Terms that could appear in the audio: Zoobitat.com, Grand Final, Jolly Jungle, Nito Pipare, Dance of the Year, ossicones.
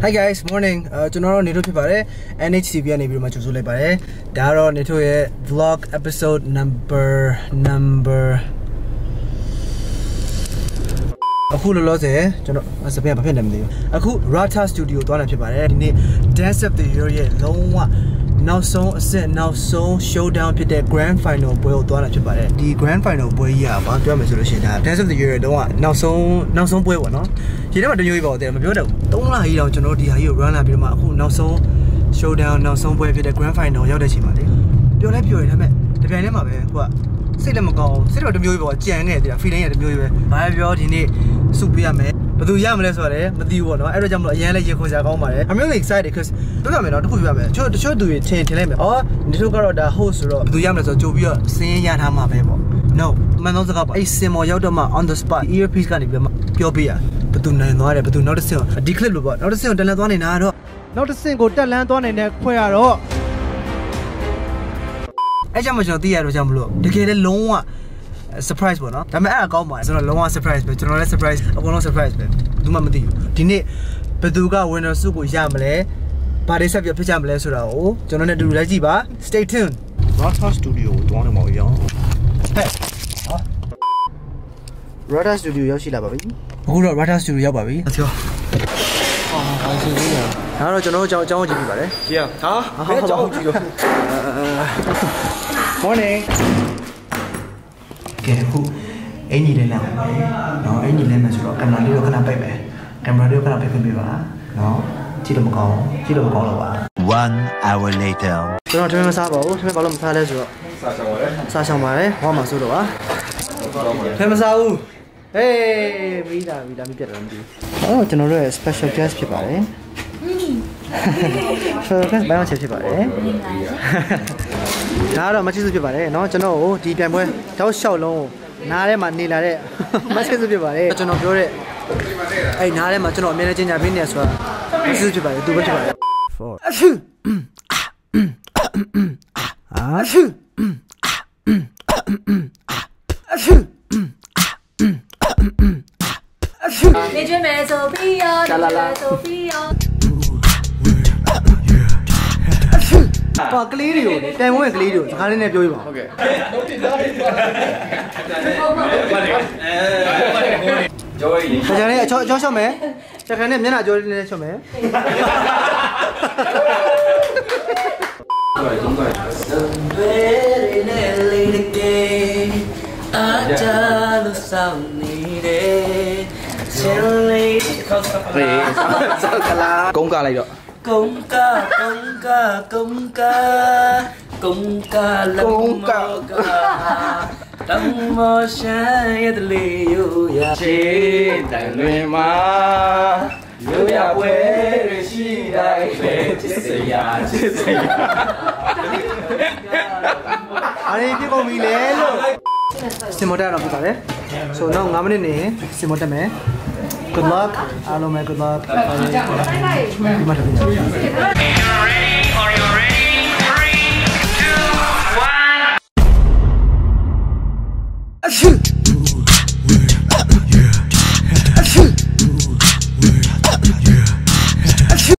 Hi guys, morning. Tomorrow Nito Pipare and HTV and Ibiru Machuzule Pare. Daro Nito vlog episode number. Aku lolo je. Jono sampai apa pendam dia. Aku Rata Studio tuan Pipare. Ini Dance of the Year ye longwa. Now so set now so showdown pit the Grand Final boy tuan Pipare. Di Grand Final boy ya. Bang tuan macam solution dah. Dance of the Year longwa. Now so boy wano. Jadi macam tu juga bawa dia. Macam mana? Don't lie, you know, the high run up in my who now so showdown now somewhere with the Grand Final. You're the Chimati. Don't have you in a bit. The Panama, what? Say them go, sit out the beautiful Jan, they're feeling at the beautiful. I have your dinner, Supia man. But do Yamless or eh? But do you want every time Yala Yakuza go my? I'm really excited because don't have it. Who you have? Show do it, change the name or the sugar or the host road. Do Yamless or Jovia, saying Yanama Mabel. No, Manosa, a sim or Yodoma on the spot, earpiece can be pure beer. But do not, but do not assume a declare about not a single land one in Aro, not a single land one in Aquaro. I jam with the Arojam Blue. The kid alone surprise one. I'm a goma, so long surprise, but you're not surprised. I will not surprise them. Do Mamma do you? Dine Peduga winner Suku Jamle, Paris of your Pijamble Surao, Jonah do Lajiba. Stay tuned. Rata Studio, one more young. Rata Studio Yoshilababi. Who are Rata Studio Yababi? Let's go. I don't know, John, yeah, huh? Morning. Okay, who? Any Lena? No, any Lena is rock and radio can pay. Can radio can pay for me? No, Chilamacall, Chilamacall. 1 hour later. Do not turn us up. What's my problem? Sasha Mare, Wama Sudova. Temasau. Hey, we da mi piace tanto. Oh, c'è un special guest ci pare. Special guest bene ci pare. Ciao, ma ci si pare, no? C'è no, di pian poi. Ciao, ciao long. Nare ma ni la de. Ma ci si pare. C'è no più de. Ehi, nare ma c'è no, mi ne c'è già bene sua. Ma ci si pare, tu ci pare. 4. Ah. Công ca này được. Công ca là công ca. Tâm mơ trái lì yêu ya. Chỉ đại người mà yêu ya quê rồi chỉ đại về chết ya. Anh đi con mì lé luôn. Xin một đêm làm gì cả đấy. So now ngắm lên này, xin một đêm này. Good luck. Hello, my good luck. Bye.